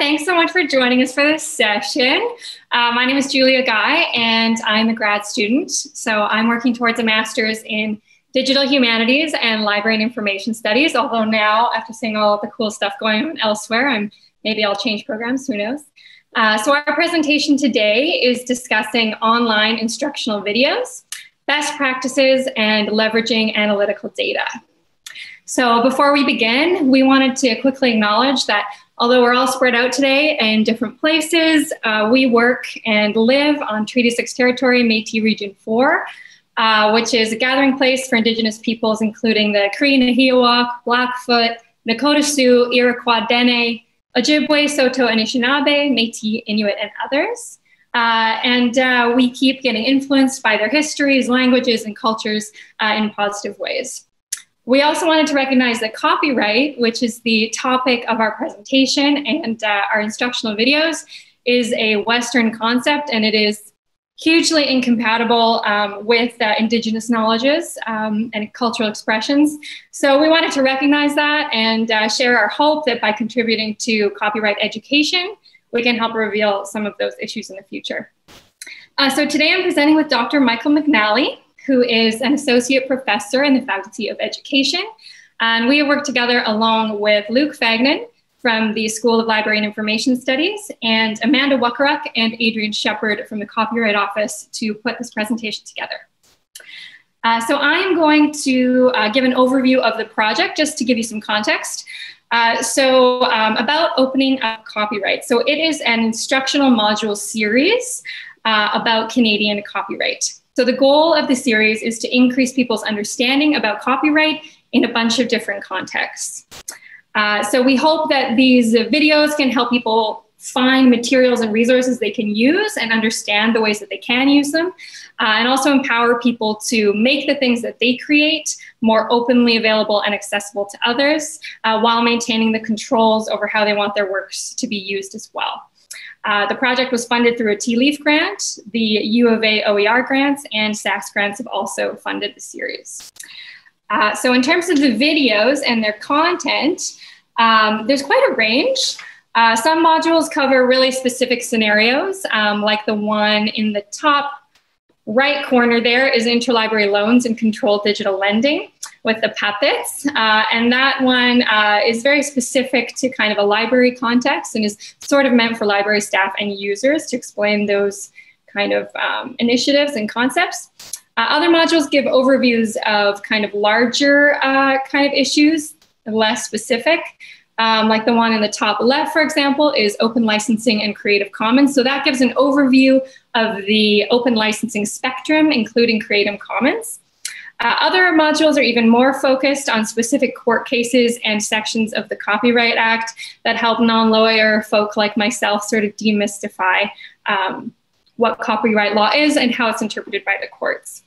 thanks so much for joining us for this session. My name is Julia Guy, and I'm a grad student. So I'm working towards a master's in digital humanities and library and information studies, although now, after seeing all the cool stuff going on elsewhere, maybe I'll change programs, who knows. So our presentation today is discussing online instructional videos, best practices, and leveraging analytical data. So before we begin, we wanted to quickly acknowledge that although we're all spread out today in different places, we work and live on Treaty 6 Territory, Métis Region 4, which is a gathering place for Indigenous peoples, including the Cree, Nihiyawak, Blackfoot, Nakota Sioux, Iroquois Dene, Ojibwe, Saulteaux, Anishinaabe, Métis, Inuit, and others. We keep getting influenced by their histories, languages, and cultures in positive ways. We also wanted to recognize that copyright, which is the topic of our presentation and our instructional videos, is a Western concept, and it is hugely incompatible with Indigenous knowledges and cultural expressions. So we wanted to recognize that and share our hope that by contributing to copyright education, we can help reveal some of those issues in the future. So today I'm presenting with Dr. Michael McNally, who is an associate professor in the Faculty of Education. And we have worked together along with Luke Fagnan from the School of Library and Information Studies and Amanda Wakaruk and Adrian Shepherd from the Copyright Office to put this presentation together. So I'm going to give an overview of the project just to give you some context. About Opening Up Copyright. So it is an instructional module series about Canadian copyright. So the goal of the series is to increase people's understanding about copyright in a bunch of different contexts. So we hope that these videos can help people find materials and resources they can use and understand the ways that they can use them, and also empower people to make the things that they create more openly available and accessible to others while maintaining the controls over how they want their works to be used as well. The project was funded through a Tea Leaf grant. The U of A OER grants and SAS grants have also funded the series. So in terms of the videos and their content, there's quite a range. Some modules cover really specific scenarios, like the one in the top right corner there is interlibrary loans and controlled digital lending with the puppets. And that one is very specific to kind of a library context and is sort of meant for library staff and users to explain those kind of initiatives and concepts. Other modules give overviews of kind of larger kind of issues, less specific. Like the one in the top left, for example, is open licensing and Creative Commons. So that gives an overview of the open licensing spectrum, including Creative Commons. Other modules are even more focused on specific court cases and sections of the Copyright Act that help non-lawyer folk like myself sort of demystify what copyright law is and how it's interpreted by the courts.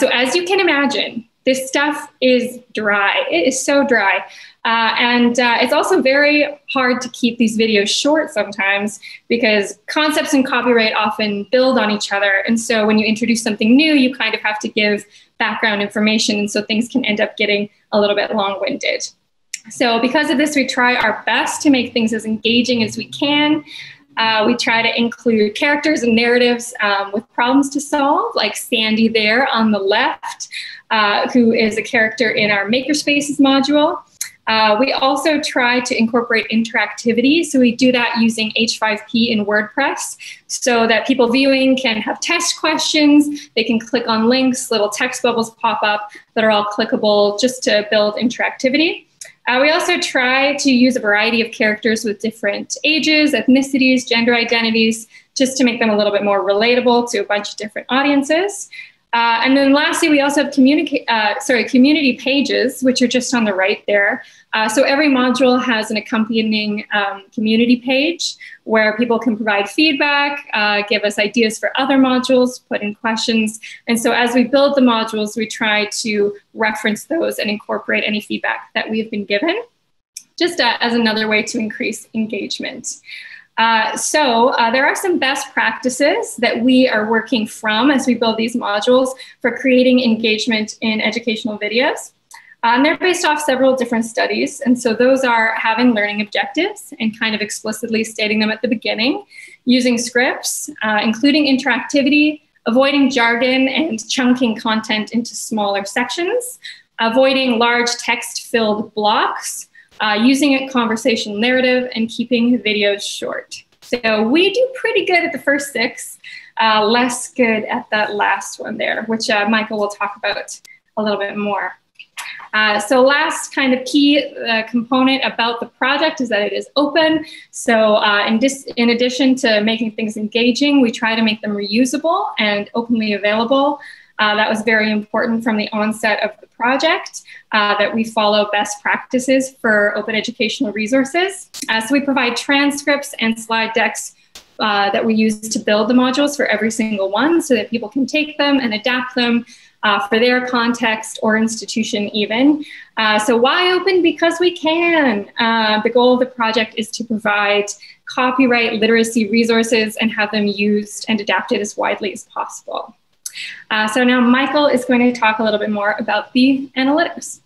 So as you can imagine, this stuff is dry. It is so dry. It's also very hard to keep these videos short sometimes because concepts in copyright often build on each other. And so when you introduce something new, you kind of have to give background information. And so things can end up getting a little bit long-winded. So because of this, we try our best to make things as engaging as we can. We try to include characters and narratives with problems to solve, like Sandy there on the left, who is a character in our Makerspaces module. We also try to incorporate interactivity. So we do that using H5P in WordPress so that people viewing can have test questions. They can click on links, little text bubbles pop up that are all clickable just to build interactivity. We also try to use a variety of characters with different ages, ethnicities, gender identities, just to make them a little bit more relatable to a bunch of different audiences. And then lastly, we also have community pages, which are just on the right there. So every module has an accompanying community page where people can provide feedback, give us ideas for other modules, put in questions. And so as we build the modules, we try to reference those and incorporate any feedback that we've been given, just as another way to increase engagement. There are some best practices that we are working from as we build these modules for creating engagement in educational videos. They're based off several different studies. And so those are having learning objectives and kind of explicitly stating them at the beginning, using scripts, including interactivity, avoiding jargon and chunking content into smaller sections, avoiding large text-filled blocks, using a conversational narrative, and keeping videos short. So we do pretty good at the first six, less good at that last one there, which Michael will talk about a little bit more. So last kind of key component about the project is that it is open. So in addition to making things engaging, we try to make them reusable and openly available. That was very important from the onset of the project, that we follow best practices for open educational resources. So we provide transcripts and slide decks that we use to build the modules for every single one so that people can take them and adapt them for their context or institution even. So why open? Because we can. The goal of the project is to provide copyright literacy resources and have them used and adapted as widely as possible. So now Michael is going to talk a little bit more about the analytics.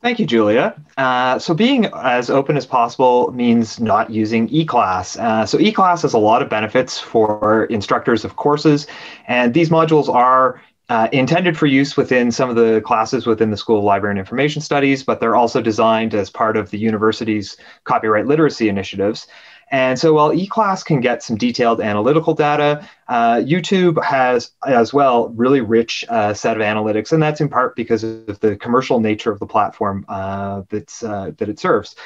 Thank you, Julia. So being as open as possible means not using eClass. So eClass has a lot of benefits for instructors of courses, and these modules are intended for use within some of the classes within the School of Library and Information Studies, but they're also designed as part of the university's copyright literacy initiatives. And so while eClass can get some detailed analytical data, YouTube has as well really rich set of analytics, and that's in part because of the commercial nature of the platform that it serves.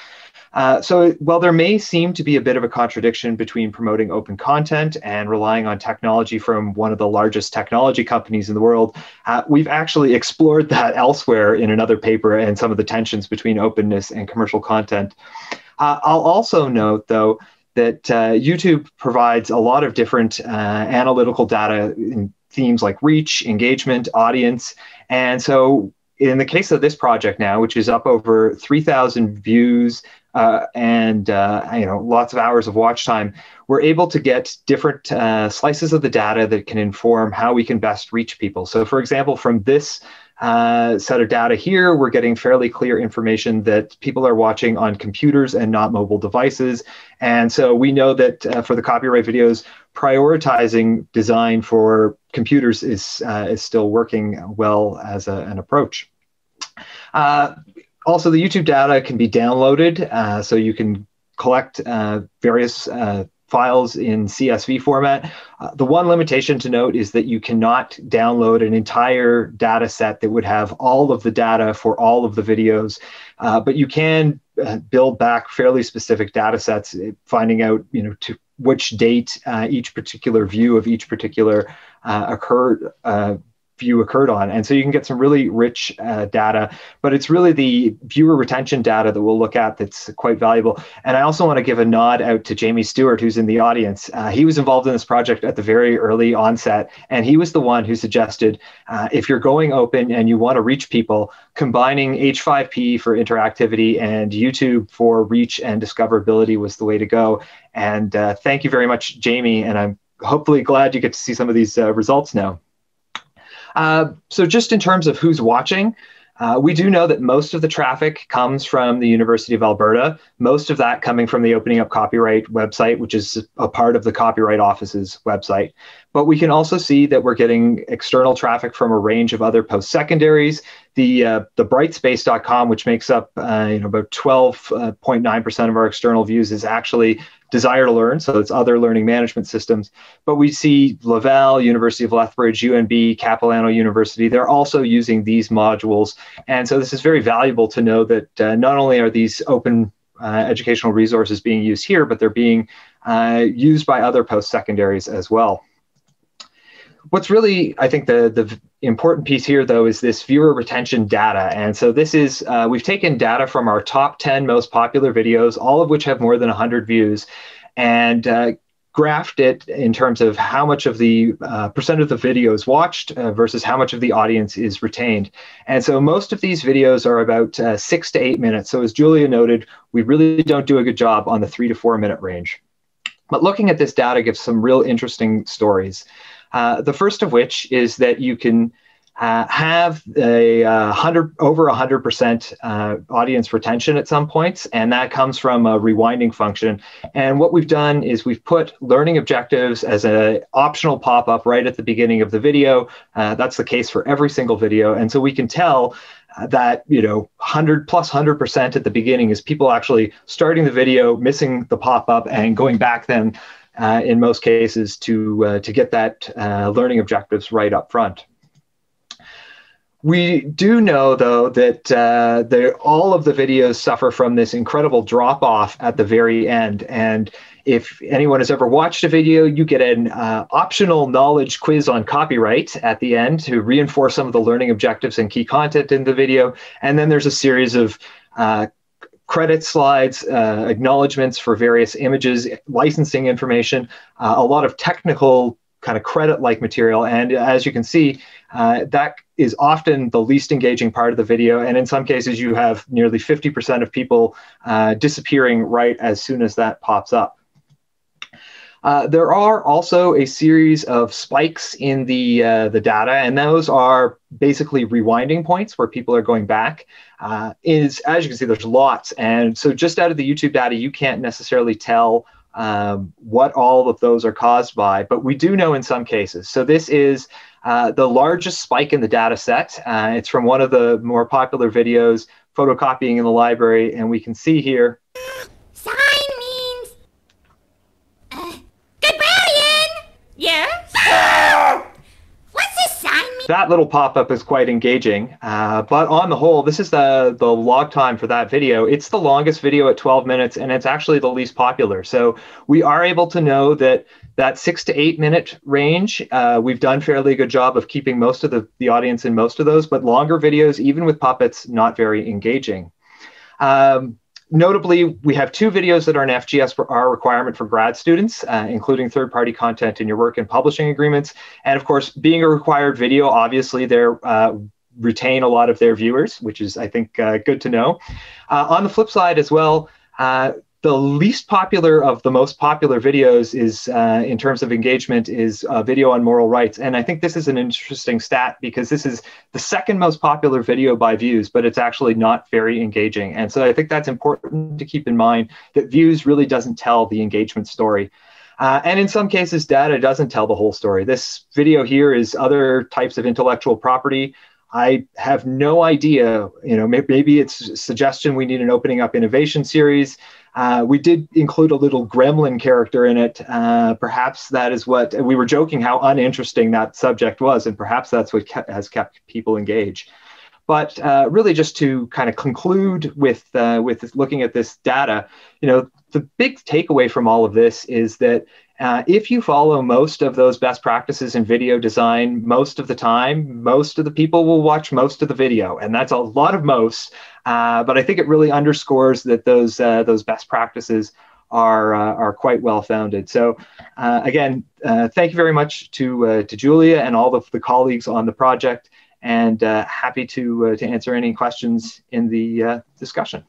So while there may seem to be a bit of a contradiction between promoting open content and relying on technology from one of the largest technology companies in the world, we've actually explored that elsewhere in another paper and some of the tensions between openness and commercial content. I'll also note, though, that YouTube provides a lot of different analytical data in themes like reach, engagement, audience, and so in the case of this project now, which is up over 3,000 views and lots of hours of watch time, we're able to get different slices of the data that can inform how we can best reach people. So, for example, from this set of data here, we're getting fairly clear information that people are watching on computers and not mobile devices. And so we know that for the copyright videos, prioritizing design for computers is still working well as an approach. Also, the YouTube data can be downloaded, so you can collect various files in CSV format. The one limitation to note is that you cannot download an entire data set that would have all of the data for all of the videos, but you can build back fairly specific data sets, finding out, you know, to which date each particular view of each particular view occurred on. And so you can get some really rich data, but it's really the viewer retention data that we'll look at that's quite valuable. And I also want to give a nod out to Jamie Stewart, who's in the audience. He was involved in this project at the very early onset, and he was the one who suggested if you're going open and you want to reach people, combining H5P for interactivity and YouTube for reach and discoverability was the way to go. And thank you very much, Jamie, and I'm hopefully glad you get to see some of these results now. So just in terms of who's watching, we do know that most of the traffic comes from the University of Alberta, most of that coming from the Opening Up Copyright website, which is a part of the Copyright Office's website. But we can also see that we're getting external traffic from a range of other post-secondaries. The Brightspace.com, which makes up about 12.9% of our external views, is actually Desire to Learn, so it's other learning management systems. But we see Laval, University of Lethbridge, UNB, Capilano University, they're also using these modules. And so this is very valuable to know that not only are these open educational resources being used here, but they're being used by other post-secondaries as well. What's really, I think, the important piece here, though, is this viewer retention data. And so this is, we've taken data from our top 10 most popular videos, all of which have more than 100 views, and graphed it in terms of how much of the percent of the videos watched versus how much of the audience is retained. And so most of these videos are about 6 to 8 minutes. So as Julia noted, we really don't do a good job on the 3 to 4 minute range. But looking at this data gives some real interesting stories. The first of which is that you can have a over 100% audience retention at some points, and that comes from a rewinding function. And what we've done is we've put learning objectives as an optional pop-up right at the beginning of the video. That's the case for every single video, and so we can tell that, you know, 100% at the beginning is people actually starting the video, missing the pop-up, and going back then in most cases to get that learning objectives right up front. We do know, though, that all of the videos suffer from this incredible drop-off at the very end. And if anyone has ever watched a video, you get an optional knowledge quiz on copyright at the end to reinforce some of the learning objectives and key content in the video. And then there's a series of credit slides, acknowledgements for various images, licensing information, a lot of technical kind of credit-like material. And as you can see, that is often the least engaging part of the video. And in some cases, you have nearly 50% of people disappearing right as soon as that pops up. There are also a series of spikes in the data, and those are basically rewinding points where people are going back. As you can see, there's lots. And so just out of the YouTube data, you can't necessarily tell what all of those are caused by, but we do know in some cases. So this is the largest spike in the data set. It's from one of the more popular videos, Photocopying in the Library, and we can see here. Sign means librarian. Yeah. What's this sign mean? That little pop-up is quite engaging, but on the whole, this is the log time for that video. It's the longest video at 12 minutes, and it's actually the least popular. So we are able to know that that 6 to 8 minute range, we've done fairly good job of keeping most of the audience in most of those, but longer videos, even with puppets, not very engaging. Notably, we have two videos that are an FGS requirement for grad students, including third-party content in your work and publishing agreements. And of course, being a required video, obviously they're retain a lot of their viewers, which is, I think, good to know. On the flip side as well, the least popular of the most popular videos is, in terms of engagement, is a video on moral rights. And I think this is an interesting stat because this is the second most popular video by views, but it's actually not very engaging. And so I think that's important to keep in mind, that views really doesn't tell the engagement story. And in some cases, data doesn't tell the whole story. This video here is other types of intellectual property. I have no idea, you know, maybe it's a suggestion we need an Opening Up Innovation series. We did include a little gremlin character in it. Perhaps that is what, we were joking how uninteresting that subject was, and perhaps that's what has kept people engaged. But really, just to kind of conclude with looking at this data, you know, the big takeaway from all of this is that if you follow most of those best practices in video design most of the time, most of the people will watch most of the video, and that's a lot of most. But I think it really underscores that those best practices are quite well founded. So again, thank you very much to Julia and all of the colleagues on the project, and happy to answer any questions in the discussion.